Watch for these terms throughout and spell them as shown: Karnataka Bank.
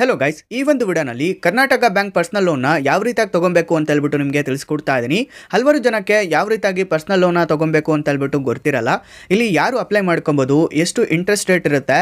Hello guys ಈ ಒಂದು ವಿಡಿಯೋನಲ್ಲಿ ಕರ್ನಾಟಕ ಬ್ಯಾಂಕ್ ಪರ್ಸನಲ್ ಲೋನ್ ನ ಯಾವ ರೀತಿಯಾಗಿ ತಗೊಳ್ಳಬೇಕು ಅಂತ ಹೇಳ್ಬಿಟ್ಟು ನಿಮಗೆ ತಿಳಿಸಿಕೊಡ್ತಾ ಇದೀನಿ। ಹಲವಾರು ಜನಕ್ಕೆ ಯಾವ ರೀತಿಯಾಗಿ ಪರ್ಸನಲ್ ಲೋನ್ ನ ತಗೊಳ್ಳಬೇಕು ಅಂತ ಹೇಳ್ಬಿಟ್ಟು ಗೊತ್ತಿರಲ್ಲ। ಇಲ್ಲಿ ಯಾರು ಅಪ್ಲೈ ಮಾಡ್ಕೊಬಹುದು, ಎಷ್ಟು ಇಂಟರೆಸ್ಟ್ ರೇಟ್ ಇರುತ್ತೆ,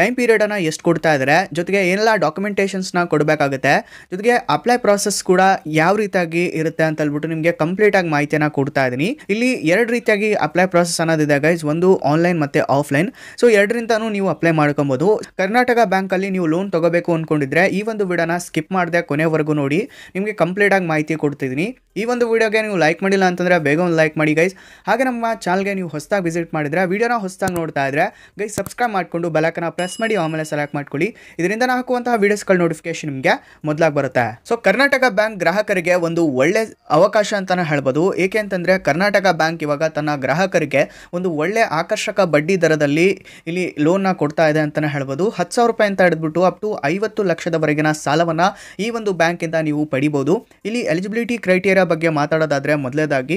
ಟೈಮ್ ಪೀರಿಯಡ್ ಅನ್ನು ಎಷ್ಟು ಕೊಡ್ತಾ ಇದ್ದಾರೆ, ಜೊತೆಗೆ ಏನೆಲ್ಲ ಡಾಕ್ಯುಮೆಂಟೇಷನ್ಸ್ ನ ಕೊಡಬೇಕಾಗುತ್ತೆ, ಜೊತೆಗೆ ಅಪ್ಲೈ process ಕೂಡ ಯಾವ ರೀತಿಯಾಗಿ ಇರುತ್ತೆ ಅಂತ ಹೇಳ್ಬಿಟ್ಟು ನಿಮಗೆ ಕಂಪ್ಲೀಟ್ ಆಗಿ ಮಾಹಿತಿಯನ್ನ ಕೊಡ್ತಾ ಇದೀನಿ। ಇಲ್ಲಿ ಎರಡು ರೀತಿಯಾಗಿ ಅಪ್ಲೈ process ಅನ್ನೋದಿದೆ गाइस, ಒಂದು ಆನ್ಲೈನ್ ಮತ್ತೆ ಆಫ್ಲೈನ್। ಸೋ ಎರಡರಿಂದನೂ ನೀವು ಅಪ್ಲೈ ಮಾಡ್ಕೊಬಹುದು। ಕರ್ನಾಟಕ ಬ್ಯಾಂಕ್ ಅಲ್ಲಿ ನೀವು ಲೋನ್ ತಗೊಳ್ಳಬೇಕು ಅಂತ ಈ ಒಂದು ವಿಡಿಯೋನ ಸ್ಕಿಪ್ ಮಾಡದೆ ಕೊನೆವರೆಗೂ ನೋಡಿ, ನಿಮಗೆ ಕಂಪ್ಲೀಟ್ ಆಗಿ ಮಾಹಿತಿ ಕೊಡ್ತಿದ್ದೀನಿ। ಈ ಒಂದು ವಿಡಿಯೋಗೆ ನೀವು ಲೈಕ್ ಮಾಡಿಲ್ಲ ಅಂತಂದ್ರೆ ಬೇಗ ಒಂದು ಲೈಕ್ ಮಾಡಿ ಗೈಸ್। ಹಾಗೆ ನಮ್ಮ ಚಾನಲ್ಗೆ ನೀವು ಹೊಸದಾಗಿ ವಿಸಿಟ್ ಮಾಡಿದ್ರೆ, ವಿಡಿಯೋನ ಹೊಸದಾಗಿ ನೋಡ್ತಾ ಇದ್ರೆ ಗೈಸ್ ಸಬ್ಸ್ಕ್ರೈಬ್ ಮಾಡಿಕೊಂಡು ಬೆಲ್ ಐಕನ್ ಪ್ರೆಸ್ ಮಾಡಿ ಆಮೇಲೆ ಸೆಲೆಕ್ಟ್ ಮಾಡ್ಕೊಳ್ಳಿ। ಇದರಿಂದ ನಾನು ಹಾಕುವಂತಹ ವಿಡಿಯೋಸ್ಗಳ ನೋಟಿಫಿಕೇಶನ್ ನಿಮಗೆ ಮೊದಲಾಗಿ ಬರುತ್ತೆ। ಸೊ ಕರ್ನಾಟಕ ಬ್ಯಾಂಕ್ ಗ್ರಾಹಕರಿಗೆ ಒಂದು ಒಳ್ಳೆ ಅವಕಾಶ ಅಂತಾನೆ ಹೇಳ್ಬೋದು, ಏಕೆ ಅಂತಂದ್ರೆ ಕರ್ನಾಟಕ ಬ್ಯಾಂಕ್ ಇವಾಗ ತನ್ನ ಗ್ರಾಹಕರಿಗೆ ಒಂದು ಒಳ್ಳೆ ಆಕರ್ಷಕ ಬಡ್ಡಿ ದರದಲ್ಲಿ ಇಲ್ಲಿ ಲೋನ್ನ ಕೊಡ್ತಾ ಇದೆ ಅಂತಾನೆ ಹೇಳ್ಬೋದು। 10,000 ರೂಪಾಯಿ ಅಂತ ಹಿಡಿದ್ಬಿಟ್ಟು ಅಪ್ ಟು 50 ಲಕ್ಷದವರೆಗಿನ ಸಾಲವನ್ನ ಈ ಒಂದು ಬ್ಯಾಂಕ್ ಇಂದ ನೀವು ಪಡಿಬಹುದು। ಇಲ್ಲಿ ಎಲಿಜಿಬಿಲಿಟಿ ಕ್ರೈಟೀರಿಯಾ ಬಗ್ಗೆ ಮಾತಾಡೋದಾದ್ರೆ, ಮೊದಲೇದಾಗಿ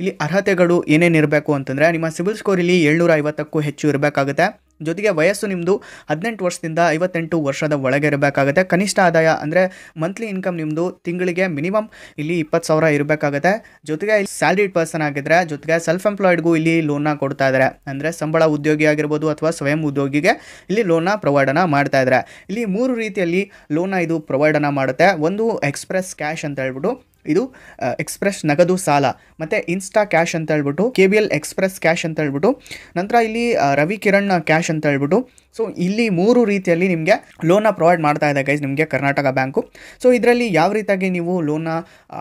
ಇಲ್ಲಿ ಅರ್ಹತೆಗಳು ಏನೇನಿರಬೇಕು ಅಂತಂದ್ರೆ ನಿಮ್ಮ ಸಿಬಿಲ್ ಸ್ಕೋರ್ ಇಲ್ಲಿ 750ಕ್ಕೂ ಹೆಚ್ಚು ಇರಬೇಕಾಗುತ್ತೆ, ಜೊತೆಗೆ ವಯಸ್ಸು ನಿಮ್ಮದು 18 ವರ್ಷದಿಂದ 58 ವರ್ಷದ ಒಳಗೆ ಇರಬೇಕಾಗುತ್ತೆ, ಕನಿಷ್ಠ ಆದಾಯ ಅಂದರೆ ಮಂತ್ಲಿ ಇನ್ಕಮ್ ನಿಮ್ಮದು ತಿಂಗಳಿಗೆ ಮಿನಿಮಮ್ ಇಲ್ಲಿ 20,000 ಇರಬೇಕಾಗುತ್ತೆ, ಜೊತೆಗೆ ಸ್ಯಾಲರಿಡ್ ಪರ್ಸನ್ ಆಗಿದ್ರೆ, ಜೊತೆಗೆ ಸೆಲ್ಫ್ ಎಂಪ್ಲಾಯ್ಡ್ಗೂ ಇಲ್ಲಿ ಲೋನ್ನ ಕೊಡ್ತಾ ಇದ್ದಾರೆ, ಅಂದರೆ ಸಂಬಳ ಉದ್ಯೋಗಿ ಆಗಿರ್ಬೋದು ಅಥವಾ ಸ್ವಯಂ ಉದ್ಯೋಗಿಗೆ ಇಲ್ಲಿ ಲೋನ್ನ ಪ್ರೊವೈಡನ್ನು ಮಾಡ್ತಾ ಇದ್ದಾರೆ। ಇಲ್ಲಿ 3 ರೀತಿಯಲ್ಲಿ ಲೋನ್ನ ಇದು ಪ್ರೊವೈಡನ್ನು ಮಾಡುತ್ತೆ। ಒಂದು ಎಕ್ಸ್ಪ್ರೆಸ್ ಕ್ಯಾಶ್ ಅಂತ ಹೇಳ್ಬಿಟ್ಟು ಇದು ಎಕ್ಸ್ಪ್ರೆಸ್ ನಗದು ಸಾಲ, ಮತ್ತು ಇನ್ಸ್ಟಾ ಕ್ಯಾಶ್ ಅಂತ ಹೇಳ್ಬಿಟ್ಟು, KBL ಎಕ್ಸ್ಪ್ರೆಸ್ ಕ್ಯಾಶ್ ಅಂತ ಹೇಳ್ಬಿಟ್ಟು, ನಂತರ ಇಲ್ಲಿ ರವಿ ಕಿರಣ್ ಕ್ಯಾಶ್ ಅಂತ ಹೇಳ್ಬಿಟ್ಟು। ಸೊ ಇಲ್ಲಿ 3 ರೀತಿಯಲ್ಲಿ ನಿಮಗೆ ಲೋನ್ನ ಪ್ರೊವೈಡ್ ಮಾಡ್ತಾ ಇದೆ ಗೈಸ್ ನಿಮಗೆ ಕರ್ನಾಟಕ ಬ್ಯಾಂಕು। ಸೊ ಇದರಲ್ಲಿ ಯಾವ ರೀತಿಯಾಗಿ ನೀವು ಲೋನ್ನ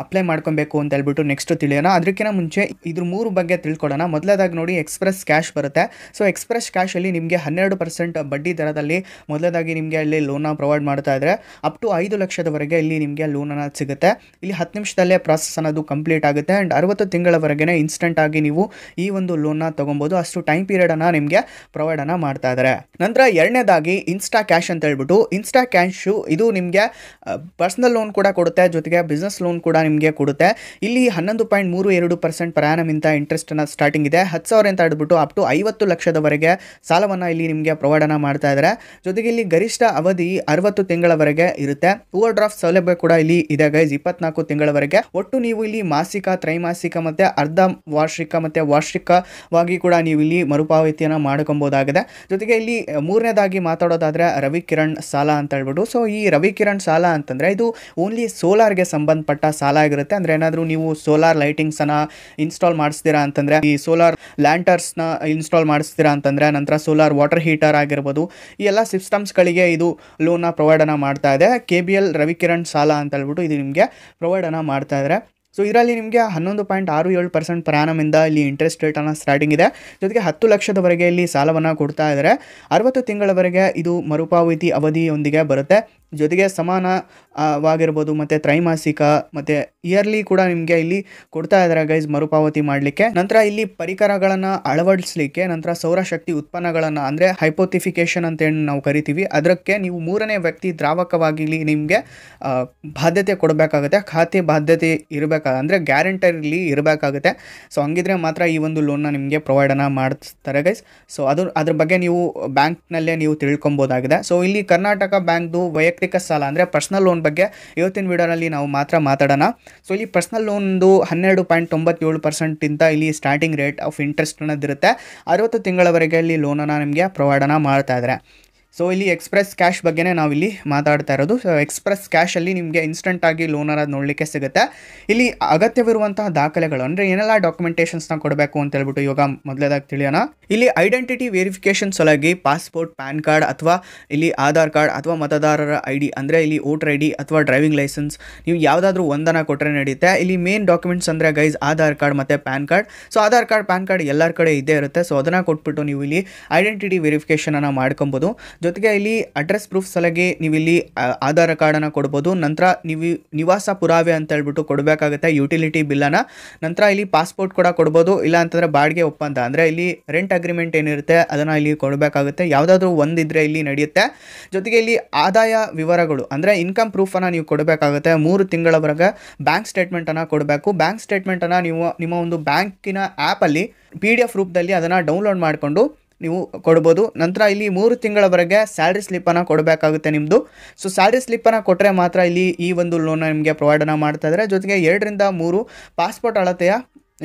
ಅಪ್ಲೈ ಮಾಡ್ಕೊಬೇಕು ಅಂತ ಹೇಳ್ಬಿಟ್ಟು ನೆಕ್ಸ್ಟ್ ತಿಳಿಯೋಣ। ಅದಕ್ಕಿಂತ ಮುಂಚೆ ಇದ್ರ 3 ಬಗ್ಗೆ ತಿಳ್ಕೊಳ್ಳೋಣ। ಮೊದಲೇದಾಗಿ ನೋಡಿ ಎಕ್ಸ್ಪ್ರೆಸ್ ಕ್ಯಾಶ್ ಬರುತ್ತೆ। ಸೊ ಎಕ್ಸ್ಪ್ರೆಸ್ ಕ್ಯಾಶಲ್ಲಿ ನಿಮಗೆ 12% ಬಡ್ಡಿ ದರದಲ್ಲಿ ಮೊದಲೇದಾಗಿ ನಿಮಗೆ ಇಲ್ಲಿ ಲೋನ್ನ ಪ್ರೊವೈಡ್ ಮಾಡ್ತಾ ಇದ್ದಾರೆ। ಅಪ್ ಟು 5 ಲಕ್ಷದವರೆಗೆ ಇಲ್ಲಿ ನಿಮಗೆ ಲೋನನ್ನು ಸಿಗುತ್ತೆ। ಇಲ್ಲಿ 10 ನಿಮಿಷದಲ್ಲೇ ಪ್ರಾಸೆಸ್ ಅನ್ನೋದು ಕಂಪ್ಲೀಟ್ ಆಗುತ್ತೆ ಆ್ಯಂಡ್ 60 ತಿಂಗಳವರೆಗೆ ಇನ್ಸ್ಟೆಂಟ್ ಆಗಿ ನೀವು ಈ ಒಂದು ಲೋನ್ನ ತೊಗೊಬೋದು, ಅಷ್ಟು ಟೈಮ್ ಪೀರಿಯಡನ್ನು ನಿಮಗೆ ಪ್ರೊವೈಡನ್ನು ಮಾಡ್ತಾ ಇದ್ದಾರೆ। ನಂತರ ಎರಡನೇದಾಗಿ ಇನ್ಸ್ಟಾ ಕ್ಯಾಶ್ ಅಂತ ಹೇಳ್ಬಿಟ್ಟು, ಇನ್ಸ್ಟಾ ಕ್ಯಾಶು ಇದು ನಿಮಗೆ ಪರ್ಸನಲ್ ಲೋನ್ ಕೂಡ ಕೊಡುತ್ತೆ, ಜೊತೆಗೆ ಬಿಸ್ನೆಸ್ ಲೋನ್ ಕೂಡ ನಿಮಗೆ ಕೊಡುತ್ತೆ। ಇಲ್ಲಿ 11.32% ಪರ್ಯಾನಮಿಂತ ಇಂಟ್ರೆಸ್ಟನ್ನು ಸ್ಟಾರ್ಟಿಂಗ್ ಇದೆ। 10,000 ಅಂತ ಹೇಳ್ಬಿಟ್ಟು ಅಪ್ ಟು 50 ಲಕ್ಷದವರೆಗೆ ಸಾಲವನ್ನು ಇಲ್ಲಿ ನಿಮಗೆ ಪ್ರೊವೈಡನ್ನು ಮಾಡ್ತಾ ಇದ್ದಾರೆ, ಜೊತೆಗೆ ಇಲ್ಲಿ ಗರಿಷ್ಠ ಅವಧಿ 60 ತಿಂಗಳವರೆಗೆ ಇರುತ್ತೆ। ಓವರ್ ಡ್ರಾಫ್ಟ್ ಸೌಲಭ್ಯ ಕೂಡ ಇಲ್ಲಿ ಇದೆ ಗೈಸ್ 24 ತಿಂಗಳವರೆಗೆ। ಒಟ್ಟು ನೀವು ಇಲ್ಲಿ ಮಾಸಿಕ, ತ್ರೈಮಾಸಿಕ ಮತ್ತು ಅರ್ಧ ವಾರ್ಷಿಕ ಮತ್ತು ವಾರ್ಷಿಕವಾಗಿ ಕೂಡ ನೀವು ಇಲ್ಲಿ ಮರುಪಾವತಿಯನ್ನು ಮಾಡ್ಕೊಬೋದಾಗಿದೆ। ಜೊತೆಗೆ ಇಲ್ಲಿ 3ನೇದಾಗಿ ಮಾತಾಡೋದಾದರೆ ರವಿ ಕಿರಣ್ ಸಾಲ ಅಂತ ಹೇಳ್ಬಿಟ್ಟು, ಸೊ ಈ ರವಿ ಕಿರಣ್ ಸಾಲ ಅಂತಂದರೆ ಇದು ಓನ್ಲಿ ಸೋಲಾರ್ಗೆ ಸಂಬಂಧಪಟ್ಟ ಸಾಲ ಆಗಿರುತ್ತೆ, ಅಂದರೆ ಏನಾದರೂ ನೀವು ಸೋಲಾರ್ ಲೈಟಿಂಗ್ಸನ್ನು ಇನ್ಸ್ಟಾಲ್ ಮಾಡಿಸ್ತೀರಾ ಅಂತಂದರೆ, ಈ ಸೋಲಾರ್ ಲ್ಯಾಂಟರ್ಸ್ನ ಇನ್ಸ್ಟಾಲ್ ಮಾಡಿಸ್ತೀರಾ ಅಂತಂದರೆ, ನಂತರ ಸೋಲಾರ್ ವಾಟರ್ ಹೀಟರ್ ಆಗಿರ್ಬೋದು, ಈ ಎಲ್ಲ ಸಿಸ್ಟಮ್ಸ್ಗಳಿಗೆ ಇದು ಲೋನ್ನ ಪ್ರೊವೈಡನ್ನು ಮಾಡ್ತಾ ಇದೆ। KBL ರವಿ ಕಿರಣ್ ಸಾಲ ಅಂತ ಹೇಳ್ಬಿಟ್ಟು ಇದು ನಿಮಗೆ ಪ್ರೊವೈಡನ್ನು ಮಾಡ್ತಾ ಇದ್ದಾರೆ। ಸೊ ಇದರಲ್ಲಿ ನಿಮಗೆ 11.67% ಪರ್ಯಾನಮಿಂದ ಇಲ್ಲಿ ಇಂಟ್ರೆಸ್ಟ್ ರೇಟನ್ನು ಸ್ಟಾರ್ಟಿಂಗ್ ಇದೆ, ಜೊತೆಗೆ 10 ಲಕ್ಷದವರೆಗೆ ಇಲ್ಲಿ ಸಾಲವನ್ನು ಕೊಡ್ತಾ ಇದ್ದಾರೆ। 60 ತಿಂಗಳವರೆಗೆ ಇದು ಮರುಪಾವತಿ ಅವಧಿಯೊಂದಿಗೆ ಬರುತ್ತೆ, ಜೊತೆಗೆ ಸಮಾನವಾಗಿರ್ಬೋದು ಮತ್ತು ತ್ರೈಮಾಸಿಕ ಮತ್ತು ಇಯರ್ಲಿ ಕೂಡ ನಿಮಗೆ ಇಲ್ಲಿ ಕೊಡ್ತಾ ಇದ್ದಾರೆ ಗೈಸ್ ಮರುಪಾವತಿ ಮಾಡಲಿಕ್ಕೆ। ನಂತರ ಇಲ್ಲಿ ಪರಿಕರಗಳನ್ನು ಅಳವಡಿಸಲಿಕ್ಕೆ, ನಂತರ ಸೌರಶಕ್ತಿ ಉತ್ಪನ್ನಗಳನ್ನು ಅಂದರೆ ಹೈಪೋತಿಫಿಕೇಶನ್ ಅಂತೇನು ನಾವು ಕರಿತೀವಿ, ಅದಕ್ಕೆ ನೀವು 3ನೇ ವ್ಯಕ್ತಿ ದ್ರಾವಕವಾಗಿ ಇಲ್ಲಿ ನಿಮಗೆ ಬಾಧ್ಯತೆ ಕೊಡಬೇಕಾಗುತ್ತೆ, ಖಾತೆ ಬಾಧ್ಯತೆ ಇರಬೇಕಾಗುತ್ತೆ, ಅಂದರೆ ಗ್ಯಾರಂಟರ್ ಇಲ್ಲಿ ಇರಬೇಕಾಗುತ್ತೆ। ಸೊ ಹಂಗಿದ್ರೆ ಮಾತ್ರ ಈ ಒಂದು ಲೋನ್ನ ನಿಮಗೆ ಪ್ರೊವೈಡನ್ನು ಮಾಡಿಸ್ತಾರೆ ಗೈಸ್। ಸೊ ಅದ್ರ ಬಗ್ಗೆ ನೀವು ಬ್ಯಾಂಕ್ನಲ್ಲೇ ನೀವು ತಿಳ್ಕೊಬೋದಾಗಿದೆ। ಸೊ ಇಲ್ಲಿ ಕರ್ನಾಟಕ ಬ್ಯಾಂಕ್ದು ವೈಯಕ್ತಿಕ ಸಾಲ ಅಂದರೆ ಪರ್ಸನಲ್ ಲೋನ್ ಬಗ್ಗೆ ಇವತ್ತಿನ ವಿಡಿಯೋನಲ್ಲಿ ನಾವು ಮಾತಾಡೋಣ। ಸೊ ಇಲ್ಲಿ ಪರ್ಸನಲ್ ಲೋನ್ದು 12.97%ಇಂದ ಇಲ್ಲಿ ಸ್ಟಾರ್ಟಿಂಗ್ ರೇಟ್ ಆಫ್ ಇಂಟ್ರೆಸ್ಟ್ ಅನ್ನೋದಿರುತ್ತೆ, 60 ತಿಂಗಳವರೆಗೆ ಇಲ್ಲಿ ಲೋನನ್ನು ನಿಮಗೆ ಪ್ರೊವೈಡನ್ನು ಮಾಡ್ತಾ ಇದ್ದಾರೆ। ಸೊ ಇಲ್ಲಿ ಎಕ್ಸ್ಪ್ರೆಸ್ ಕ್ಯಾಶ್ ಬಗ್ಗೆನೇ ನಾವಿಲ್ಲಿ ಮಾತಾಡ್ತಾ ಇರೋದು। ಸೊ ಎಕ್ಸ್ಪ್ರೆಸ್ ಕ್ಯಾಶಲ್ಲಿ ನಿಮಗೆ ಇನ್ಸ್ಟೆಂಟಾಗಿ ಲೋನ್ ಅನ್ನೋದು ನೋಡಲಿಕ್ಕೆ ಸಿಗುತ್ತೆ। ಇಲ್ಲಿ ಅಗತ್ಯವಿರುವಂತಹ ದಾಖಲೆಗಳು ಅಂದರೆ ಏನೆಲ್ಲ ಡಾಕ್ಯುಮೆಂಟೇಷನ್ಸ್ನ ಕೊಡಬೇಕು ಅಂತ ಹೇಳ್ಬಿಟ್ಟು ಇವಾಗ ಮೊದಲೇದಾಗಿ ತಿಳಿಯೋಣ। ಇಲ್ಲಿ ಐಡೆಂಟಿಟಿ ವೆರಿಫಿಕೇಷನ್ ಸಲುವಾಗಿ ಪಾಸ್ಪೋರ್ಟ್, ಪ್ಯಾನ್ ಕಾರ್ಡ್ ಅಥವಾ ಇಲ್ಲಿ ಆಧಾರ್ ಕಾರ್ಡ್ ಅಥವಾ ಮತದಾರರ ID ಅಂದರೆ ಇಲ್ಲಿ ವೋಟರ್ ID ಅಥವಾ ಡ್ರೈವಿಂಗ್ ಲೈಸೆನ್ಸ್, ನೀವು ಯಾವುದಾದ್ರೂ ಒಂದನ್ನು ಕೊಟ್ಟರೆ ನಡೆಯುತ್ತೆ। ಇಲ್ಲಿ ಮೇನ್ ಡಾಕ್ಯುಮೆಂಟ್ಸ್ ಅಂದರೆ ಗೈಸ್ ಆಧಾರ್ ಕಾರ್ಡ್ ಮತ್ತು PAN card. So Aadhaar card, PAN card ಎಲ್ಲರ ಕಡೆ ಇದ್ದೇ ಇರುತ್ತೆ, ಸೊ ಅದನ್ನು ಕೊಟ್ಬಿಟ್ಟು ನೀವು ಇಲ್ಲಿ ಐಡೆಂಟಿಟಿ ವೆರಿಫಿಕೇಷನನ್ನು ಮಾಡ್ಕೊಬೋದು, ಜೊತೆಗೆ ಇಲ್ಲಿ ಅಡ್ರೆಸ್ ಪ್ರೂಫ್ ಸಲುವಾಗಿ ನೀವು ಇಲ್ಲಿ ಆಧಾರ್ ಕಾರ್ಡನ್ನು ಕೊಡ್ಬೋದು, ನಂತರ ನೀವು ನಿವಾಸ ಪುರಾವೆ ಅಂತ ಹೇಳ್ಬಿಟ್ಟು ಕೊಡಬೇಕಾಗುತ್ತೆ, ಯುಟಿಲಿಟಿ ಬಿಲ್ಲನ್ನು, ನಂತರ ಇಲ್ಲಿ ಪಾಸ್ಪೋರ್ಟ್ ಕೂಡ ಕೊಡ್ಬೋದು, ಇಲ್ಲ ಅಂತಂದರೆ ಬಾಡಿಗೆ ಒಪ್ಪಂದ ಅಂದರೆ ಇಲ್ಲಿ ರೆಂಟ್ ಅಗ್ರಿಮೆಂಟ್ ಏನಿರುತ್ತೆ ಅದನ್ನು ಇಲ್ಲಿ ಕೊಡಬೇಕಾಗುತ್ತೆ, ಯಾವುದಾದ್ರೂ ಒಂದಿದ್ರೆ ಇಲ್ಲಿ ನಡೆಯುತ್ತೆ। ಜೊತೆಗೆ ಇಲ್ಲಿ ಆದಾಯ ವಿವರಗಳು ಅಂದರೆ ಇನ್ಕಮ್ ಪ್ರೂಫನ್ನು ನೀವು ಕೊಡಬೇಕಾಗುತ್ತೆ, 3 ತಿಂಗಳವರೆಗೆ ಬ್ಯಾಂಕ್ ಸ್ಟೇಟ್ಮೆಂಟನ್ನು ಕೊಡಬೇಕು, ಬ್ಯಾಂಕ್ ಸ್ಟೇಟ್ಮೆಂಟನ್ನು ನೀವು ನಿಮ್ಮ ಒಂದು ಬ್ಯಾಂಕಿನ ಆ್ಯಪಲ್ಲಿ PDF ರೂಪದಲ್ಲಿ ಅದನ್ನು ಡೌನ್ಲೋಡ್ ಮಾಡಿಕೊಂಡು ನೀವು ಕೊಡಬಹುದು. ನಂತರ ಇಲ್ಲಿ 3 ತಿಂಗಳವರೆಗೆ ಸ್ಯಾಲರಿ ಸ್ಲಿಪ್ ಅನ್ನು ಕೊಡಬೇಕಾಗುತ್ತೆ ನಿಮ್ಮದು. ಸೋ ಸ್ಯಾಲರಿ ಸ್ಲಿಪ್ ಅನ್ನು ಕೊಟ್ಟರೆ ಮಾತ್ರ ಇಲ್ಲಿ ಈ ಒಂದು ಲೋನ್ ನಿಮಗೆ ಪ್ರೊವೈಡ್ ಅನ್ನು ಮಾಡ್ತಾ ಇದ್ದಾರೆ. ಜೊತೆಗೆ 2 ರಿಂದ 3 ಪಾಸ್‌ಪೋರ್ಟ್ ಅಳತೆಯ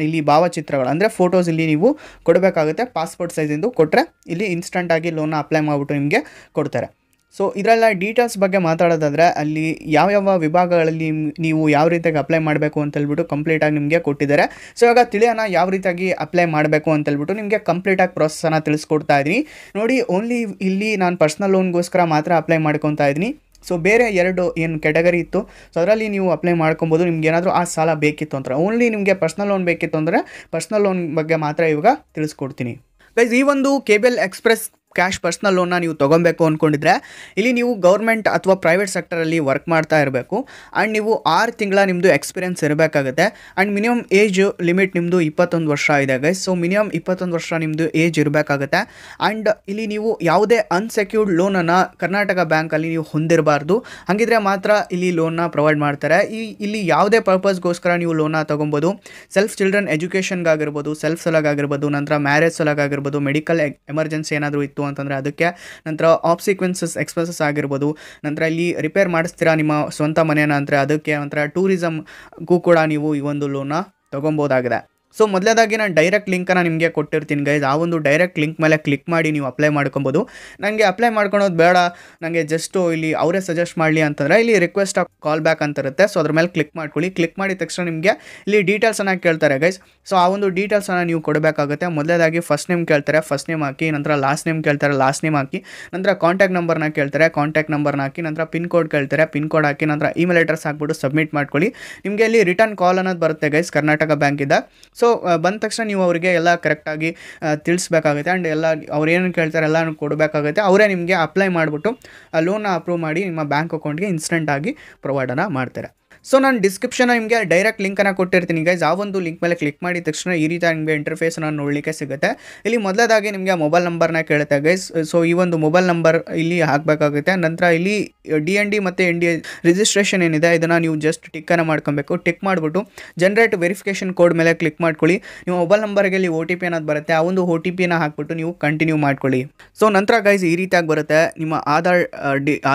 ಇಲ್ಲಿ ಭಾವಚಿತ್ರಗಳು ಅಂದರೆ ಫೋಟೋಸ್ ಇಲ್ಲಿ ನೀವು ಕೊಡಬೇಕಾಗುತ್ತೆ. ಪಾಸ್‌ಪೋರ್ಟ್ ಸೈಜ್ ಇಂದು ಕೊಟ್ಟರೆ ಇಲ್ಲಿ ಇನ್ಸ್ಟಂಟ್ ಆಗಿ ಲೋನ್ ಅಪ್ಲೈ ಮಾಡಿಬಿಟ್ಟು ನಿಮಗೆ ಕೊಡ್ತಾರೆ. ಸೋ ಇದರಲ್ಲ ಡೀಟೇಲ್ಸ್ ಬಗ್ಗೆ ಮಾತಾಡೋದಾದರೆ ಅಲ್ಲಿ ಯಾವ ಯಾವ ವಿಭಾಗಗಳಲ್ಲಿ ನೀವು ಯಾವ ರೀತಿಯಾಗಿ ಅಪ್ಲೈ ಮಾಡಬೇಕು ಅಂತ ಹೇಳ್ಬಿಟ್ಟು ಕಂಪ್ಲೀಟಾಗಿ ನಿಮಗೆ ಕೊಟ್ಟಿದ್ದಾರೆ. ಸೊ ಇವಾಗ ತಿಳಿಯೋಣ ಯಾವ ರೀತಿಯಾಗಿ ಅಪ್ಲೈ ಮಾಡಬೇಕು ಅಂತ ಹೇಳ್ಬಿಟ್ಟು ನಿಮಗೆ ಕಂಪ್ಲೀಟಾಗಿ ಪ್ರೋಸೆಸನ್ನು ತಿಳಿಸ್ಕೊಡ್ತಾ ಇದ್ದೀನಿ. ನೋಡಿ, ಓನ್ಲಿ ಇಲ್ಲಿ ನಾನು ಪರ್ಸ್ನಲ್ ಲೋನ್ಗೋಸ್ಕರ ಮಾತ್ರ ಅಪ್ಲೈ ಮಾಡ್ಕೊತಾ ಇದ್ದೀನಿ. ಸೊ ಬೇರೆ 2 ಏನು ಕ್ಯಾಟಗರಿ ಇತ್ತು, ಸೊ ಅದರಲ್ಲಿ ನೀವು ಅಪ್ಲೈ ಮಾಡ್ಕೊಬೋದು. ನಿಮ್ಗೆ ಏನಾದರೂ ಆ ಸಾಲ ಬೇಕಿತ್ತು ಅಂದರೆ, ಓನ್ಲಿ ನಿಮಗೆ ಪರ್ಸ್ನಲ್ ಲೋನ್ ಬೇಕಿತ್ತು ಅಂದರೆ ಪರ್ಸ್ನಲ್ ಲೋನ್ ಬಗ್ಗೆ ಮಾತ್ರ ಇವಾಗ ತಿಳಿಸ್ಕೊಡ್ತೀನಿ. ಗೈಸ್, ಈ ಒಂದು KBL ಎಕ್ಸ್ಪ್ರೆಸ್ ಕ್ಯಾಶ್ ಪರ್ಸ್ನಲ್ ಲೋನ್ನ ನೀವು ತೊಗೊಬೇಕು ಅಂದ್ಕೊಂಡಿದ್ರೆ ಇಲ್ಲಿ ನೀವು ಗೌರ್ಮೆಂಟ್ ಅಥವಾ ಪ್ರೈವೇಟ್ ಸೆಕ್ಟರಲ್ಲಿ ವರ್ಕ್ ಮಾಡ್ತಾ ಇರಬೇಕು. ಆ್ಯಂಡ್ ನೀವು 6 ತಿಂಗಳ ನಿಮ್ಮದು ಎಕ್ಸ್ಪೀರಿಯೆನ್ಸ್ ಇರಬೇಕಾಗುತ್ತೆ. ಆ್ಯಂಡ್ ಮಿನಿಮಮ್ ಏಜ್ ಲಿಮಿಟ್ ನಿಮ್ಮದು 21 ವರ್ಷ ಇದೆ ಗೈಸ್. ಸೊ ಮಿನಿಮಮ್ 21 ವರ್ಷ ನಿಮ್ಮದು ಏಜ್ ಇರಬೇಕಾಗುತ್ತೆ. ಆ್ಯಂಡ್ ಇಲ್ಲಿ ನೀವು ಯಾವುದೇ ಅನ್ಸೆಕ್ಯೂರ್ಡ್ ಲೋನನ್ನು ಕರ್ನಾಟಕ ಬ್ಯಾಂಕಲ್ಲಿ ನೀವು ಹೊಂದಿರಬಾರ್ದು. ಹಾಗಿದ್ರೆ ಮಾತ್ರ ಇಲ್ಲಿ ಲೋನ್ನ ಪ್ರೊವೈಡ್ ಮಾಡ್ತಾರೆ. ಇಲ್ಲಿ ಯಾವುದೇ ಪರ್ಪಸ್ಗೋಸ್ಕರ ನೀವು ಲೋನ್ನ ತೊಗೊಬೋದು. ಸೆಲ್ಫ್ ಚಿಲ್ಡ್ರನ್ ಎಜುಕೇಷನ್ಗಾಗಿರ್ಬೋದು, ಸೆಲ್ಫ್ ಸಲಗಾಗಿರ್ಬೋದು, ನಂತರ ಮ್ಯಾರೇಜ್ ಸಲಗಾಗಿರ್ಬೋದು, ಮೆಡಿಕಲ್ ಎಮರ್ಜೆನ್ಸಿ ಏನಾದರೂ ಇತ್ತು ಅಂತಂದರೆ ಅದಕ್ಕೆ, ನಂತರ ಆಬ್ಸಿಕ್ವೆನ್ಸಸ್ ಎಕ್ಸ್ಪೆನ್ಸಸ್ ಆಗಿರ್ಬೋದು, ನಂತರ ಇಲ್ಲಿ ರಿಪೇರ್ ಮಾಡಿಸ್ತೀರಾ ನಿಮ್ಮ ಸ್ವಂತ ಮನೆಯನ್ನು ಅಂದರೆ ಅದಕ್ಕೆ, ನಂತರ ಟೂರಿಸಮ್ಗೂ ಕೂಡ ನೀವು ಈ ಒಂದು ಲೋನ್ನ ತೊಗೊಬೋದಾಗಿದೆ. ಸೊ ಮೊದಲೇದಾಗಿ ನಾನು ಡೈರೆಕ್ಟ್ ಲಿಂಕನ್ನು ನಿಮಗೆ ಕೊಟ್ಟಿರ್ತೀನಿ ಗೈಸ್. ಆ ಒಂದು ಡೈರೆಕ್ಟ್ ಲಿಂಕ್ ಮೇಲೆ ಕ್ಲಿಕ್ ಮಾಡಿ ನೀವು ಅಪ್ಲೈ ಮಾಡ್ಕೊಬೋದು. ನನಗೆ ಅಪ್ಲೈ ಮಾಡ್ಕೊಳೋದು ಬೇಡ, ನನಗೆ ಜಸ್ಟು ಇಲ್ಲಿ ಅವರೇ ಸಜೆಸ್ಟ್ ಮಾಡಲಿ ಅಂತಂದರೆ ಇಲ್ಲಿ ರಿಕ್ವೆಸ್ಟ್ ಆಫ್ ಕಾಲ್ ಬ್ಯಾಕ್ ಅಂತ ಇರುತ್ತೆ. ಸೊ ಅದ್ರ ಮೇಲೆ ಕ್ಲಿಕ್ ಮಾಡ್ಕೊಳ್ಳಿ. ಕ್ಲಿಕ್ ಮಾಡಿದ ತಕ್ಷಣ ನಿಮಗೆ ಇಲ್ಲಿ ಡೀಟೇಲ್ಸನ್ನು ಕೇಳ್ತಾರೆ ಗೈಸ್. ಸೊ ಆ ಒಂದು ಡೀಟೇಲ್ಸನ್ನು ನೀವು ಕೊಡಬೇಕಾಗುತ್ತೆ. ಮೊದಲೇದಾಗಿ ಫಸ್ಟ್ ನೇಮ್ ಕೇಳ್ತಾರೆ, ಫಸ್ಟ್ ನೇಮ್ ಹಾಕಿ. ನಂತರ ಲಾಸ್ಟ್ ನೇಮ್ ಕೇಳ್ತಾರೆ, ಲಾಸ್ಟ್ ನೇಮ್ ಹಾಕಿ. ನಂತರ ಕಾಂಟ್ಯಾಕ್ಟ್ ನಂಬರ್ನ ಕೇಳ್ತಾರೆ, ಕಾಂಟ್ಯಾಕ್ಟ್ ನಂಬರ್ನ ಹಾಕಿ. ನಂತರ ಪಿನ್ ಕೋಡ್ ಕೇಳ್ತಾರೆ, ಪಿನ್ ಕೋಡ್ ಹಾಕಿ. ನಂತರ ಇಮೇಲ್ ಅಡ್ರೆಸ್ ಹಾಕ್ಬಿಟ್ಟು ಸಬ್ಮಿಟ್ ಮಾಡ್ಕೊಳ್ಳಿ. ನಿಮಗೆ ಇಲ್ಲಿ ರಿಟರ್ನ್ ಕಾಲ್ ಅನ್ನೋದು ಬರುತ್ತೆ ಗೈಸ್, ಕರ್ನಾಟಕ ಬ್ಯಾಂಕಿಂದ. ಸೊ ಬಂದ ತಕ್ಷಣ ನೀವು ಅವರಿಗೆ ಎಲ್ಲ ಕರೆಕ್ಟಾಗಿ ತಿಳಿಸ್ಬೇಕಾಗುತ್ತೆ. ಆ್ಯಂಡ್ ಎಲ್ಲ ಅವ್ರು ಏನೇನು ಕೇಳ್ತಾರೆ ಎಲ್ಲನೂ ಕೊಡಬೇಕಾಗುತ್ತೆ. ಅವರೇ ನಿಮಗೆ ಅಪ್ಲೈ ಮಾಡಿಬಿಟ್ಟು ಲೋನ್ನ ಅಪ್ರೂವ್ ಮಾಡಿ ನಿಮ್ಮ ಬ್ಯಾಂಕ್ ಅಕೌಂಟ್ಗೆ ಇನ್ಸ್ಟೆಂಟಾಗಿ ಪ್ರೊವೈಡನ್ನು ಮಾಡ್ತಾರೆ. ಸೊ ನಾನು ಡಿಸ್ಕ್ರಿಪ್ಷನ್ ನಿಮಗೆ ಡೈರೆಕ್ಟ್ ಲಿಂಕನ್ನು ಕೊಟ್ಟಿರ್ತೀನಿ ಗೈಸ್. ಆ ಒಂದು ಲಿಂಕ್ ಮೇಲೆ ಕ್ಲಿಕ್ ಮಾಡಿದ ತಕ್ಷಣ ಈ ರೀತಿ ನಿಮಗೆ ಇಂಟರ್ಫೇಸನ್ನು ನೋಡಲಿಕ್ಕೆ ಸಿಗುತ್ತೆ. ಇಲ್ಲಿ ಮೊದಲೇದಾಗಿ ನಿಮಗೆ ಮೊಬೈಲ್ ನಂಬರ್ನ ಕೇಳುತ್ತೆ ಗೈಸ್. ಸೊ ಈ ಒಂದು ಮೊಬೈಲ್ ನಂಬರ್ ಇಲ್ಲಿ ಹಾಕಬೇಕಾಗುತ್ತೆ. ನಂತರ ಇಲ್ಲಿ DND ಮತ್ತು NDA ರಿಜಿಸ್ಟ್ರೇಷನ್ ಏನಿದೆ ಇದನ್ನು ನೀವು ಜಸ್ಟ್ ಟಿಕ್ಕನ್ನು ಮಾಡ್ಕೊಬೇಕು. ಟಿಕ್ ಮಾಡಿಬಿಟ್ಟು ಜನರೇಟ್ ವೆರಿಫಿಕೇಷನ್ ಕೋಡ್ ಮೇಲೆ ಕ್ಲಿಕ್ ಮಾಡ್ಕೊಳ್ಳಿ. ನೀವು ಮೊಬೈಲ್ ನಂಬರ್ಗೆ ಇಲ್ಲಿ OTP ಅನ್ನೋದು ಬರುತ್ತೆ, ಆ ಒಂದು OTPನ ಹಾಕ್ಬಿಟ್ಟು ನೀವು ಕಂಟಿನ್ಯೂ ಮಾಡ್ಕೊಳ್ಳಿ. ಸೊ ನಂತರ ಗೈಸ್ ಈ ರೀತಿಯಾಗಿ ಬರುತ್ತೆ. ನಿಮ್ಮ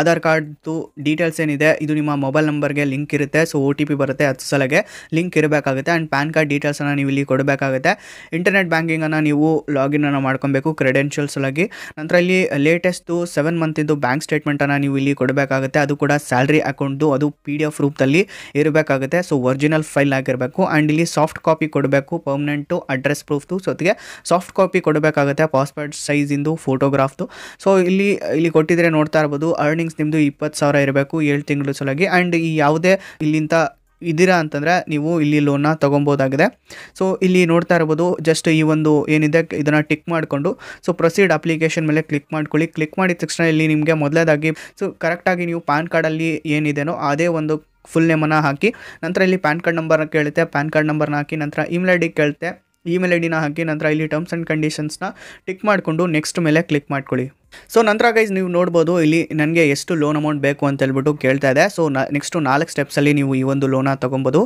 ಆಧಾರ್ ಕಾರ್ಡ್ದು ಡೀಟೇಲ್ಸ್ ಏನಿದೆ ಇದು ನಿಮ್ಮ ಮೊಬೈಲ್ ನಂಬರ್ಗೆ ಲಿಂಕ್ ಇರುತ್ತೆ. ಸೊ OTP ಬರುತ್ತೆ, 10 ಸಲಗೆ ಲಿಂಕ್ ಇರಬೇಕಾಗುತ್ತೆ. ಆ್ಯಂಡ್ ಪ್ಯಾನ್ ಕಾರ್ಡ್ ಡೀಟೇಲ್ಸನ್ನು ನೀವು ಇಲ್ಲಿ ಕೊಡಬೇಕಾಗುತ್ತೆ. ಇಂಟರ್ನೆಟ್ ಬ್ಯಾಂಕಿಂಗನ್ನು ನೀವು ಲಾಗಿನನ್ನು ಮಾಡ್ಕೊಬೇಕು ಕ್ರೆಡೆನ್ಷಿಯಲ್ಸ್ ಆಗಿ. ನಂತರ ಇಲ್ಲಿ ಲೇಟೆಸ್ಟು 7 ಮಂತಿಂದು ಬ್ಯಾಂಕ್ ಸ್ಟೇಟ್ಮೆಂಟನ್ನು ನೀವು ಇಲ್ಲಿ ಕೊಡಬೇಕಾಗುತ್ತೆ. ಅದು ಕೂಡ ಸ್ಯಾಲ್ರಿ ಅಕೌಂಟ್ದು, ಅದು PDF ರೂಪದಲ್ಲಿ ಇರಬೇಕಾಗುತ್ತೆ. ಸೊ ಒರಿಜಿನಲ್ ಫೈಲ್ ಆಗಿರಬೇಕು. ಆ್ಯಂಡ್ ಇಲ್ಲಿ ಸಾಫ್ಟ್ ಕಾಪಿ ಕೊಡಬೇಕು, ಪರ್ಮನೆಂಟು ಅಡ್ರೆಸ್ ಪ್ರೂಫ್ದು ಜೊತೆಗೆ ಸಾಫ್ಟ್ ಕಾಪಿ ಕೊಡಬೇಕಾಗುತ್ತೆ, ಪಾಸ್ಪೋರ್ಟ್ ಸೈಜಿಂದು ಫೋಟೋಗ್ರಾಫ್ದು. ಸೊ ಇಲ್ಲಿ ಕೊಟ್ಟಿದ್ರೆ ನೋಡ್ತಾ ಇರ್ಬೋದು. ಅರ್ನಿಂಗ್ಸ್ ನಿಮ್ಮದು 20,000 ಇರಬೇಕು 7 ತಿಂಗಳು ಸಲಗಿ. ಆ್ಯಂಡ್ ಈ ಯಾವುದೇ ಇಲ್ಲಿಂದ ಇದ್ದೀರಾ ಅಂತಂದರೆ ನೀವು ಇಲ್ಲಿ ಲೋನ್ನ ತೊಗೊಬೋದಾಗಿದೆ. ಸೊ ಇಲ್ಲಿ ನೋಡ್ತಾ ಇರ್ಬೋದು, ಜಸ್ಟ್ ಈ ಒಂದು ಏನಿದೆ ಇದನ್ನು ಟಿಕ್ ಮಾಡಿಕೊಂಡು ಸೊ ಪ್ರೊಸೀಡ್ ಅಪ್ಲಿಕೇಶನ್ ಮೇಲೆ ಕ್ಲಿಕ್ ಮಾಡ್ಕೊಳ್ಳಿ. ಕ್ಲಿಕ್ ಮಾಡಿದ ತಕ್ಷಣ ಇಲ್ಲಿ ನಿಮಗೆ ಮೊದಲೇದಾಗಿ ಸೊ ಕರೆಕ್ಟಾಗಿ ನೀವು ಪ್ಯಾನ್ ಕಾರ್ಡಲ್ಲಿ ಏನಿದೆಯೋ ಅದೇ ಒಂದು ಫುಲ್ ನೇಮನ್ನು ಹಾಕಿ. ನಂತರ ಇಲ್ಲಿ ಪ್ಯಾನ್ ಕಾರ್ಡ್ ನಂಬರ್ನ ಕೇಳುತ್ತೆ, ಪ್ಯಾನ್ ಕಾರ್ಡ್ ನಂಬರ್ನ ಹಾಕಿ. ನಂತರ ಇಮೇಲ್ ID ಕೇಳುತ್ತೆ, ಇಮೇಲ್ IDನ ಹಾಕಿ. ನಂತರ ಇಲ್ಲಿ ಟರ್ಮ್ಸ್ ಆ್ಯಂಡ್ ಕಂಡೀಷನ್ಸ್ನ ಟಿಕ್ ಮಾಡಿಕೊಂಡು ನೆಕ್ಸ್ಟ್ ಮೇಲೆ ಕ್ಲಿಕ್ ಮಾಡ್ಕೊಳ್ಳಿ. ಸೊ ನಂತರ ಗೈಸ್ ನೀವು ನೋಡ್ಬೋದು ಇಲ್ಲಿ ನನಗೆ ಎಷ್ಟು ಲೋನ್ ಅಮೌಂಟ್ ಬೇಕು ಅಂತ ಹೇಳ್ಬಿಟ್ಟು ಕೇಳ್ತಾ ಇದೆ. ಸೊ ನೆಕ್ಸ್ಟು 4 ಸ್ಟೆಪ್ಸಲ್ಲಿ ನೀವು ಈ ಒಂದು ಲೋನ ತೊಗೊಬೋದು.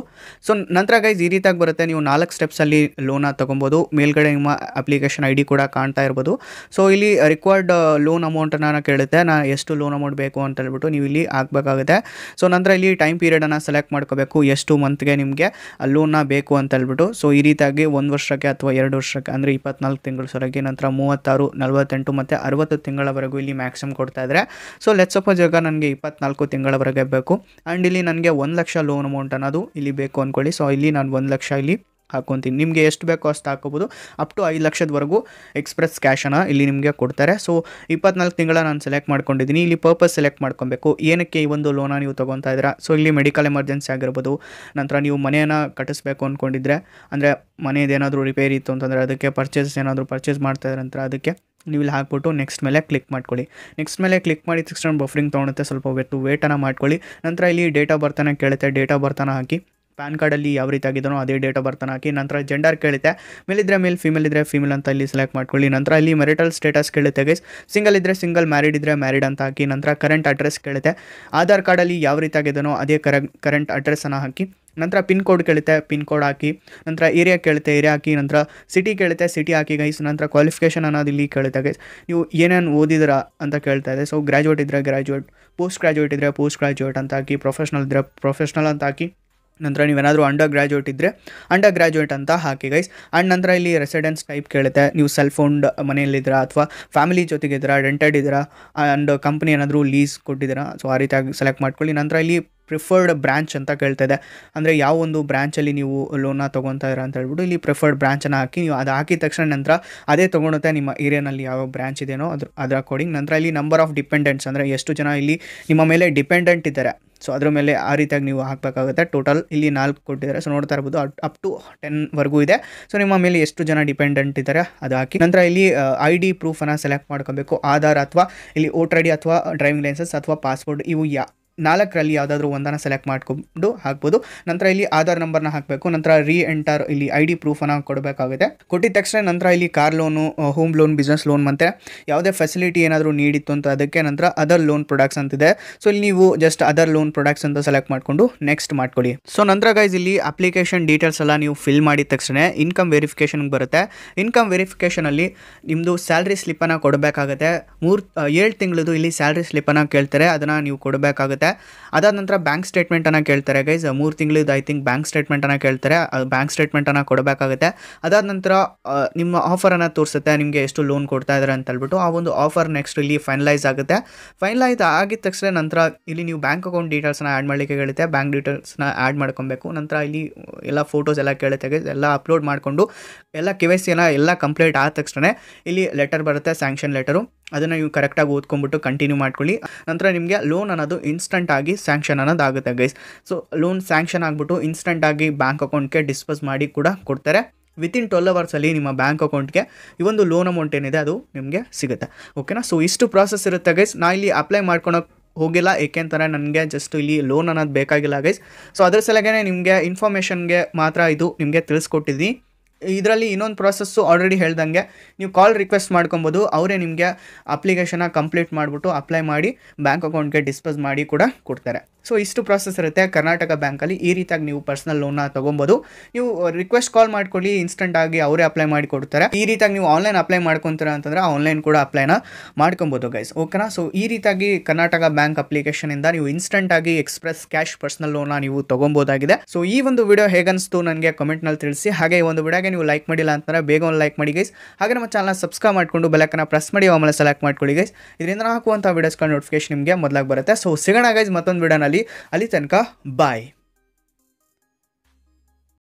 ಸೊ ನಂತರ ಗೈಸ್ ಈ ರೀತಿಯಾಗಿ ಬರುತ್ತೆ. ನೀವು 4 ಸ್ಟೆಪ್ಸಲ್ಲಿ ಲೋನ ತೊಗೊಬೋದು. ಮೇಲ್ಗಡೆ ನಿಮ್ಮ ಅಪ್ಲಿಕೇಶನ್ ID ಕೂಡ ಕಾಣ್ತಾ ಇರ್ಬೋದು. ಸೊ ಇಲ್ಲಿ ರಿಕ್ವೈರ್ಡ್ ಲೋನ್ ಅಮೌಂಟನ್ನು ಕೇಳುತ್ತೆ, ನಾನು ಎಷ್ಟು ಲೋನ್ ಅಮೌಂಟ್ ಬೇಕು ಅಂತ ಹೇಳ್ಬಿಟ್ಟು ನೀವು ಇಲ್ಲಿ ಹಾಕಬೇಕಾಗುತ್ತೆ. ಸೊ ನಂತರ ಇಲ್ಲಿ ಟೈಮ್ ಪೀರಿಯಡನ್ನು ಸೆಲೆಕ್ಟ್ ಮಾಡ್ಕೋಬೇಕು, ಎಷ್ಟು ಮಂತ್ಗೆ ನಿಮಗೆ ಲೋನ್ನ ಬೇಕು ಅಂತ ಹೇಳ್ಬಿಟ್ಟು. ಸೊ ಈ ರೀತಿಯಾಗಿ 1 ವರ್ಷಕ್ಕೆ ಅಥವಾ 2 ವರ್ಷಕ್ಕೆ ಅಂದರೆ 24 ತಿಂಗಳು ಸೊರಗಿ, ನಂತರ 36, 48 ಮತ್ತು 60 ತಿಂಗಳವರೆಗೂ ಇಲ್ಲಿ ಮ್ಯಾಕ್ಸಿಮಮ್ ಕೊಡ್ತಾ ಇದ್ದಾರೆ. ಸೊ ಲೆಟ್ಸ್ ಸಪೋಸ್ ಇವಾಗ ನನಗೆ 24 ತಿಂಗಳವರೆಗೆ ಬೇಕು. ಆ್ಯಂಡ್ ಇಲ್ಲಿ ನನಗೆ 1 ಲಕ್ಷ ಲೋನ್ ಅಮೌಂಟ್ ಅನ್ನೋದು ಇಲ್ಲಿ ಬೇಕು ಅಂದ್ಕೊಳ್ಳಿ. ಸೊ ಇಲ್ಲಿ ನಾನು 1 ಲಕ್ಷ ಇಲ್ಲಿ ಹಾಕೊತೀನಿ. ನಿಮಗೆ ಎಷ್ಟು ಬೇಕೋ ಅಷ್ಟು ಹಾಕೋಬೋದು. ಅಪ್ ಟು 5 ಲಕ್ಷದವರೆಗೂ ಎಕ್ಸ್ಪ್ರೆಸ್ ಕ್ಯಾಶನ್ನು ಇಲ್ಲಿ ನಿಮಗೆ ಕೊಡ್ತಾರೆ. ಸೊ 24 ತಿಂಗಳ ನಾನು ಸೆಲೆಕ್ಟ್ ಮಾಡ್ಕೊಂಡಿದ್ದೀನಿ. ಇಲ್ಲಿ ಪರ್ಪಸ್ ಸೆಲೆಕ್ಟ್ ಮಾಡ್ಕೊಬೇಕು, ಏನಕ್ಕೆ ಈ ಒಂದು ಲೋನ ನೀವು ತೊಗೊತಾ ಇದ್ದೀರಾ. ಸೊ ಇಲ್ಲಿ ಮೆಡಿಕಲ್ ಎಮರ್ಜೆನ್ಸಿ ಆಗಿರ್ಬೋದು, ನಂತರ ನೀವು ಮನೆಯನ್ನು ಕಟ್ಟಿಸ್ಬೇಕು ಅಂದ್ಕೊಂಡಿದ್ರೆ ಅಂದರೆ ಮನೆಯದೇನಾದರೂ ರಿಪೇರಿ ಇತ್ತು ಅಂತಂದರೆ ಅದಕ್ಕೆ, ಪರ್ಚೇಸ್ ಏನಾದರೂ ಪರ್ಚೇಸ್ ಮಾಡ್ತಾ ಇದ್ದಾರೆ ನಂತರ ಅದಕ್ಕೆ ನೀವು ಇಲ್ಲಿ ಹಾಕ್ಬಿಟ್ಟು ನೆಕ್ಸ್ಟ್ ಮೇಲೆ ಕ್ಲಿಕ್ ಮಾಡ್ಕೊಳ್ಳಿ. ನೆಕ್ಸ್ಟ್ ಮೇಲೆ ಕ್ಲಿಕ್ ಮಾಡಿದ ತಕ್ಷಣ ಬಫರಿಂಗ್ ತೊಗೊಳುತ್ತೆ, ಸ್ವಲ್ಪ ವೇಟನ್ನು ಮಾಡ್ಕೊಳ್ಳಿ. ನಂತರ ಇಲ್ಲಿ ಡೇಟ್ ಆಫ್ ಬರ್ತನ ಕೇಳುತ್ತೆ, ಡೇಟ್ ಆಫ್ ಬರ್ತನ ಹಾಕಿ. ಪ್ಯಾನ್ ಕಾರ್ಡಲ್ಲಿ ಯಾವ ರೀತಿ ಆಗಿದನೋ ಅದೇ ಡೇಟ್ ಆಫ್ ಬರ್ತನ ಹಾಕಿ. ನಂತರ ಜೆಂಡರ್ ಕೇಳುತ್ತೆ, ಮೇಲ್ ಇದ್ದರೆ ಮೇಲ್, ಫಿಮೇಲ್ ಇದ್ದರೆ ಫಿಮೇಲ್ ಅಂತ ಇಲ್ಲಿ ಸೆಲೆಕ್ಟ್ ಮಾಡ್ಕೊಳ್ಳಿ. ನಂತರ ಇಲ್ಲಿ ಮೆರಿಟಲ್ ಸ್ಟೇಟಸ್ ಕೇಳುತ್ತೆ ಗೈಸ್, ಸಿಂಗಲ್ ಇದ್ದರೆ ಸಿಂಗಲ್, ಮ್ಯಾರಿಡ್ ಇದ್ದರೆ ಮ್ಯಾರಿಡ್ ಅಂತ ಹಾಕಿ. ನಂತರ ಕರೆಂಟ್ ಅಡ್ರೆಸ್ ಕೇಳುತ್ತೆ, ಆಧಾರ್ ಕಾರ್ಡಲ್ಲಿ ಯಾವ ರೀತಿ ಆಗಿದನೋ ಅದೇ ಕರೆಂಟ್ ಅಡ್ರೆಸ್ಸನ್ನು ಹಾಕಿ. ನಂತರ ಪಿನ್ ಕೋಡ್ ಕೇಳುತ್ತೆ, ಪಿನ್ ಕೋಡ್ ಹಾಕಿ. ನಂತರ ಏರಿಯಾ ಕೇಳುತ್ತೆ, ಏರಿಯಾ ಹಾಕಿ. ನಂತರ ಸಿಟಿ ಕೇಳುತ್ತೆ, ಸಿಟಿ ಹಾಕಿ ಗೈಸ್. ನಂತರ ಕ್ವಾಲಿಫಿಕೇಷನ್ ಅನ್ನೋದು ಇಲ್ಲಿ ಕೇಳುತ್ತೆ ಗೈಸ್, ನೀವು ಏನೇನು ಓದಿದಿರಾ ಅಂತ ಕೇಳ್ತಾ ಇದೆ. ಸೊ ಗ್ರ್ಯಾಜುಯೇಟ್ ಇದ್ದರೆ ಗ್ರ್ಯಾಜುಯೇಟ್, ಪೋಸ್ಟ್ ಗ್ರ್ಯಾಜುಯೇಟ್ ಇದ್ದರೆ ಪೋಸ್ಟ್ ಗ್ರ್ಯಾಜುಯೇಟ್ ಅಂತ ಹಾಕಿ, ಪ್ರೊಫೆಷ್ನಲ್ ಇದ್ದರೆ ಪ್ರೊಫೆಷ್ನಲ್ ಅಂತ ಹಾಕಿ. ನಂತರ ನೀವೇನಾದರೂ ಅಂಡರ್ ಗ್ರ್ಯಾಜುಯೇಟ್ ಇದ್ದರೆ ಅಂಡರ್ ಗ್ರ್ಯಾಜುಯೇಟ್ ಅಂತ ಹಾಕಿ ಗೈಸ್. ಆ್ಯಂಡ್ ನಂತರ ಇಲ್ಲಿ ರೆಸಿಡೆನ್ಸ್ ಟೈಪ್ ಕೇಳುತ್ತೆ, ನೀವು ಸೆಲ್ಫ್ ಓನ್ಡ್ ಮನೆಯಲ್ಲಿದ್ದೀರಾ ಅಥವಾ ಫ್ಯಾಮಿಲಿ ಜೊತೆಗಿದ್ದೀರಾ, ರೆಂಟೆಡ್ ಇದ್ದೀರಾ, ಆ್ಯಂಡ್ ಕಂಪ್ನಿ ಏನಾದರೂ ಲೀಸ್ ಕೊಟ್ಟಿದ್ದೀರಾ. ಸೊ ಆ ರೀತಿಯಾಗಿ ಸೆಲೆಕ್ಟ್ ಮಾಡ್ಕೊಳ್ಳಿ. ನಂತರ ಇಲ್ಲಿ ಪ್ರಿಫರ್ಡ್ ಬ್ರ್ಯಾಂಚ್ ಅಂತ ಕೇಳ್ತಾ ಇದೆ, ಅಂದರೆ ಯಾವೊಂದು ಬ್ರ್ಯಾಂಚಲ್ಲಿ ನೀವು ಲೋನ ತೊಗೊತಾ ಇರೋ ಅಂತ ಹೇಳ್ಬಿಟ್ಟು ಇಲ್ಲಿ ಪ್ರಿಫರ್ಡ್ ಬ್ರ್ಯಾಂಚನ್ನು ಹಾಕಿ. ನೀವು ಅದು ಹಾಕಿದ ತಕ್ಷಣ ನಂತರ ಅದೇ ತೊಗೊಳುತ್ತೆ, ನಿಮ್ಮ ಏರಿಯಾನಲ್ಲಿ ಯಾವ ಬ್ರ್ಯಾಂಚ್ ಇದೆಯೋ ಅದರ ಅಕಾರ್ಡಿಂಗ್. ನಂತರ ಇಲ್ಲಿ ನಂಬರ್ ಆಫ್ ಡಿಪೆಂಡೆಂಟ್ಸ್, ಅಂದರೆ ಎಷ್ಟು ಜನ ಇಲ್ಲಿ ನಿಮ್ಮ ಮೇಲೆ ಡಿಪೆಂಡೆಂಟ್ ಇದ್ದಾರೆ, ಸೊ ಅದ್ರ ಮೇಲೆ ಆ ರೀತಿಯಾಗಿ ನೀವು ಹಾಕಬೇಕಾಗುತ್ತೆ. ಟೋಟಲ್ ಇಲ್ಲಿ 4 ಕೊಟ್ಟಿದ್ದಾರೆ, ಸೊ ನೋಡ್ತಾ ಇರ್ಬೋದು ಅಪ್ ಟು 10ವರೆಗೂ ಇದೆ. ಸೊ ನಿಮ್ಮ ಮೇಲೆ ಎಷ್ಟು ಜನ ಡಿಪೆಂಡೆಂಟ್ ಇದ್ದಾರೆ ಅದು ಹಾಕಿ. ನಂತರ ಇಲ್ಲಿ ಐ ಡಿ ಪ್ರೂಫನ್ನು ಸೆಲೆಕ್ಟ್ ಮಾಡ್ಕೋಬೇಕು, ಆಧಾರ್ ಅಥವಾ ಇಲ್ಲಿ ವೋಟರ್ ಐ ಡಿ ಅಥವಾ ಡ್ರೈವಿಂಗ್ ಲೈಸೆನ್ಸ್ ಅಥವಾ ಪಾಸ್ಪೋರ್ಟ್, ಇವು 4ರಲ್ಲಿ ಯಾವುದಾದ್ರೂ ಒಂದನ್ನು ಸೆಲೆಕ್ಟ್ ಮಾಡಿಕೊಂಡು ಹಾಕ್ಬೋದು. ನಂತರ ಇಲ್ಲಿ ಆಧಾರ್ ನಂಬರ್ನ ಹಾಕಬೇಕು. ನಂತರ ರೀ ಎಂಟರ್ ಇಲ್ಲಿ ಐ ಡಿ ಪ್ರೂಫನ್ನು ಕೊಡಬೇಕಾಗುತ್ತೆ. ಕೊಟ್ಟಿದ ತಕ್ಷಣ ನಂತರ ಇಲ್ಲಿ car loan, home loan, business loan ಮತ್ತು ಯಾವುದೇ ಫೆಸಿಲಿಟಿ ಏನಾದರೂ ನೀಡಿತ್ತು ಅಂತ ಅದಕ್ಕೆ ನಂತರ ಅದರ್ ಲೋನ್ ಪ್ರಾಡಕ್ಟ್ಸ್ ಅಂತಿದೆ. ಸೊ ಇಲ್ಲಿ ನೀವು ಜಸ್ಟ್ ಅದರ್ ಲೋನ್ ಪ್ರಾಡಕ್ಟ್ಸ್ ಅಂತ ಸೆಲೆಕ್ಟ್ ಮಾಡಿಕೊಂಡು ನೆಕ್ಸ್ಟ್ ಮಾಡ್ಕೊಳ್ಳಿ. ಸೊ ನಂತರ ಗೈಸ್ ಇಲ್ಲಿ ಅಪ್ಲಿಕೇಶನ್ ಡೀಟೇಲ್ಸ್ ಎಲ್ಲ ನೀವು ಫಿಲ್ ಮಾಡಿದ ತಕ್ಷಣ ಇನ್ಕಮ್ ವೆರಿಫಿಕೇಷನ್ಗೆ ಬರುತ್ತೆ. ಇನ್ಕಮ್ ವೆರಿಫಿಕೇಷನಲ್ಲಿ ನಿಮ್ಮದು ಸ್ಯಾಲ್ರಿ ಸ್ಲಿಪ್ಪನ್ನು ಕೊಡಬೇಕಾಗುತ್ತೆ. 7 ತಿಂಗಳದು ಇಲ್ಲಿ ಸ್ಯಾಲ್ರಿ ಸ್ಲಿಪ್ಪನ್ನು ಕೇಳ್ತಾರೆ, ಅದನ್ನು ನೀವು ಕೊಡಬೇಕಾಗುತ್ತೆ. ಅದಾದ ನಂತರ ಬ್ಯಾಂಕ್ ಸ್ಟೇಟ್ಮೆಂಟ್ ಅನ್ನ ಕೇಳ್ತಾರೆ ಗೈಸ್, 3 ತಿಂಗಳದ್ದು ಐ ಥಿಂಕ್ ಬ್ಯಾಂಕ್ ಸ್ಟೇಟ್ಮೆಂಟ್ ಅನ್ನ ಕೇಳ್ತಾರೆ, ಬ್ಯಾಂಕ್ ಸ್ಟೇಟ್ಮೆಂಟ್ ಅನ್ನ ಕೊಡಬೇಕಾಗುತ್ತೆ. ಅದಾದ ನಂತರ ನಿಮ್ಮ ಆಫರ್ ಅನ್ನ ತೋರಿಸುತ್ತೆ, ನಿಮಗೆ ಎಷ್ಟು ಲೋನ್ ಕೊಡ್ತಾ ಇದ್ದಾರೆ ಅಂತ ಹೇಳ್ಬಿಟ್ಟು. ಆ ಒಂದು ಆಫರ್ ನೆಕ್ಸ್ಟ್ ಇಲ್ಲಿ ಫೈನಲೈಸ್ ಆಗುತ್ತೆ. ಫೈನಲೈಸ್ ಆಗಿದ ತಕ್ಷಣ ನಂತರ ಇಲ್ಲಿ ನೀವು ಬ್ಯಾಂಕ್ ಅಕೌಂಟ್ ಡೀಟೇಲ್ಸ್ನ ಆ್ಯಡ್ ಮಾಡಲಿಕ್ಕೆ ಹೇಳುತ್ತೆ, ಬ್ಯಾಂಕ್ ಡೀಟೇಲ್ಸ್ನ ಆ್ಯಡ್ ಮಾಡ್ಕೊಬೇಕು. ನಂತರ ಇಲ್ಲಿ ಎಲ್ಲ ಫೋಟೋಸ್ ಎಲ್ಲ ಕೇಳುತ್ತೆ ಗೈಸ್, ಎಲ್ಲ ಅಪ್ಲೋಡ್ ಮಾಡಿಕೊಂಡು ಎಲ್ಲ KYCನ ಎಲ್ಲ ಕಂಪ್ಲೀಟ್ ಆದ ತಕ್ಷಣ ಇಲ್ಲಿ ಲೆಟರ್ ಬರುತ್ತೆ, ಸ್ಯಾಂಕ್ಷನ್ ಲೆಟರು, ಅದನ್ನು ನೀವು ಕರೆಕ್ಟಾಗಿ ಓದ್ಕೊಂಡ್ಬಿಟ್ಟು ಕಂಟಿನ್ಯೂ ಮಾಡ್ಕೊಳ್ಳಿ. ನಂತರ ನಿಮಗೆ ಲೋನ್ ಅನ್ನೋದು ಇನ್ಸ್ಟಂಟಾಗಿ ಸ್ಯಾಂಕ್ಷನ್ ಅನ್ನೋದು ಆಗುತ್ತೆ ಗೈಸ್. ಸೊ ಲೋನ್ ಸ್ಯಾಂಕ್ಷನ್ ಆಗಿಬಿಟ್ಟು ಇನ್ಸ್ಟಂಟಾಗಿ ಬ್ಯಾಂಕ್ ಅಕೌಂಟ್ಗೆ ಡಿಸ್ಪಸ್ ಮಾಡಿ ಕೂಡ ಕೊಡ್ತಾರೆ. ವಿತಿನ್ 12 ಅವರ್ಸಲ್ಲಿ ನಿಮ್ಮ ಬ್ಯಾಂಕ್ ಅಕೌಂಟ್ಗೆ ಈ ಒಂದು ಲೋನ್ ಅಮೌಂಟ್ ಏನಿದೆ ಅದು ನಿಮಗೆ ಸಿಗುತ್ತೆ. ಓಕೆನಾ, ಸೊ ಇಷ್ಟು ಪ್ರಾಸೆಸ್ ಇರುತ್ತೆ ಗೈಸ್. ನಾನು ಇಲ್ಲಿ ಅಪ್ಲೈ ಮಾಡ್ಕೊಳಕ್ಕೆ ಹೋಗಿಲ್ಲ, ಏಕೆಂದರೆ ನನಗೆ ಜಸ್ಟ್ ಇಲ್ಲಿ ಲೋನ್ ಅನ್ನೋದು ಬೇಕಾಗಿಲ್ಲ ಗೈಸ್. ಸೊ ಅದರ ಸಲಗೇ ನಿಮಗೆ ಇನ್ಫಾರ್ಮೇಷನ್ಗೆ ಮಾತ್ರ ಇದು ನಿಮಗೆ ತಿಳಿಸ್ಕೊಟ್ಟಿದ್ದೀನಿ. ಇದರಲ್ಲಿ ಇನ್ನೊಂದು ಪ್ರಾಸೆಸ್ಸು ಆಲ್ರೆಡಿ ಹೇಳ್ದಂಗೆ ನೀವು ಕಾಲ್ ರಿಕ್ವೆಸ್ಟ್ ಮಾಡ್ಕೊಬೋದು, ಅವರೇ ನಿಮಗೆ ಅಪ್ಲಿಕೇಶನ್ನ ಕಂಪ್ಲೀಟ್ ಮಾಡಿಬಿಟ್ಟು ಅಪ್ಲೈ ಮಾಡಿ ಬ್ಯಾಂಕ್ ಅಕೌಂಟ್ಗೆ ಡಿಸ್ಪಸ್ ಮಾಡಿ ಕೂಡ ಕೊಡ್ತಾರೆ. ಸೊ ಇಷ್ಟು ಪ್ರಾಸೆಸ್ ಇರುತ್ತೆ ಕರ್ನಾಟಕ ಬ್ಯಾಂಕಲ್ಲಿ. ಈ ರೀತಿಯಾಗಿ ನೀವು ಪರ್ಸ್ನಲ್ ಲೋನ್ನ ತೊಗೊಬೋದು. ನೀವು ರಿಕ್ವೆಸ್ಟ್ ಕಾಲ್ ಮಾಡ್ಕೊಳ್ಳಿ, ಇನ್ಸ್ಟಂಟಾಗಿ ಅವರೇ ಅಪ್ಲೈ ಮಾಡಿ ಕೊಡ್ತಾರೆ. ಈ ರೀತಿಯಾಗಿ ನೀವು ಆನ್ಲೈನ್ ಅಪ್ಲೈ ಮಾಡ್ಕೊತೀರ ಅಂತಂದರೆ ಆನ್ಲೈನ್ ಕೂಡ ಅಪ್ಲೈನ ಮಾಡ್ಕೊಬೋದು ಗೈಸ್. ಓಕೆನಾ, ಸೊ ಈ ರೀತಿಯಾಗಿ ಕರ್ನಾಟಕ ಬ್ಯಾಂಕ್ ಅಪ್ಲಿಕೇಶನಿಂದ ನೀವು ಇನ್ಸ್ಟಂಟಾಗಿ ಎಕ್ಸ್ಪ್ರೆಸ್ ಕ್ಯಾಶ್ ಪರ್ಸ್ನಲ್ ಲೋನ್ನ ನೀವು ತೊಗೊಬೋದಾಗಿದೆ. ಸೊ ಈ ಒಂದು ವಿಡಿಯೋ ಹೇಗನ್ನಿಸ್ತು ನನಗೆ ಕಮೆಂಟ್ನಲ್ಲಿ ತಿಳಿಸಿ. ಹಾಗೆ ಈ ಒಂದು ವಿಡಿಯೋಗೆ ನೀವು ಲೈಕ್ ಮಾಡಿಲ್ಲ ಅಂತಂದರೆ ಬೇಗ ಒಂದು ಲೈಕ್ ಮಾಡಿ ಗೈಸ್. ಹಾಗೆ ನಮ್ಮ ಚಾನಲ್ನ ಸಬ್ಸ್ಕ್ರೈಬ್ ಮಾಡಿಕೊಂಡು ಬೆಲಕ್ಕನ್ನು ಪ್ರೆಸ್ ಮಾಡಿ ಆಮೇಲೆ ಸೆಲೆಕ್ಟ್ ಮಾಡ್ಕೊಳ್ಳಿ ಗೈಸ್. ಇದರಿಂದ ಹಾಕುವಂಥ ವಿಡಿಯೋಸ್ಗಳ ನೋಟಿಫಿಕೇಶನ್ ನಿಮಗೆ ಮೊದಲಾಗಿ ಬರುತ್ತೆ. ಸೊ ಸಿಗೋಣ ಗೈಸ್ ಮತ್ತೊಂದು ವಿಡಿಯೋನಲ್ಲಿ. ಅಲ್ಲಿ ತನಕ ಬಾಯ್.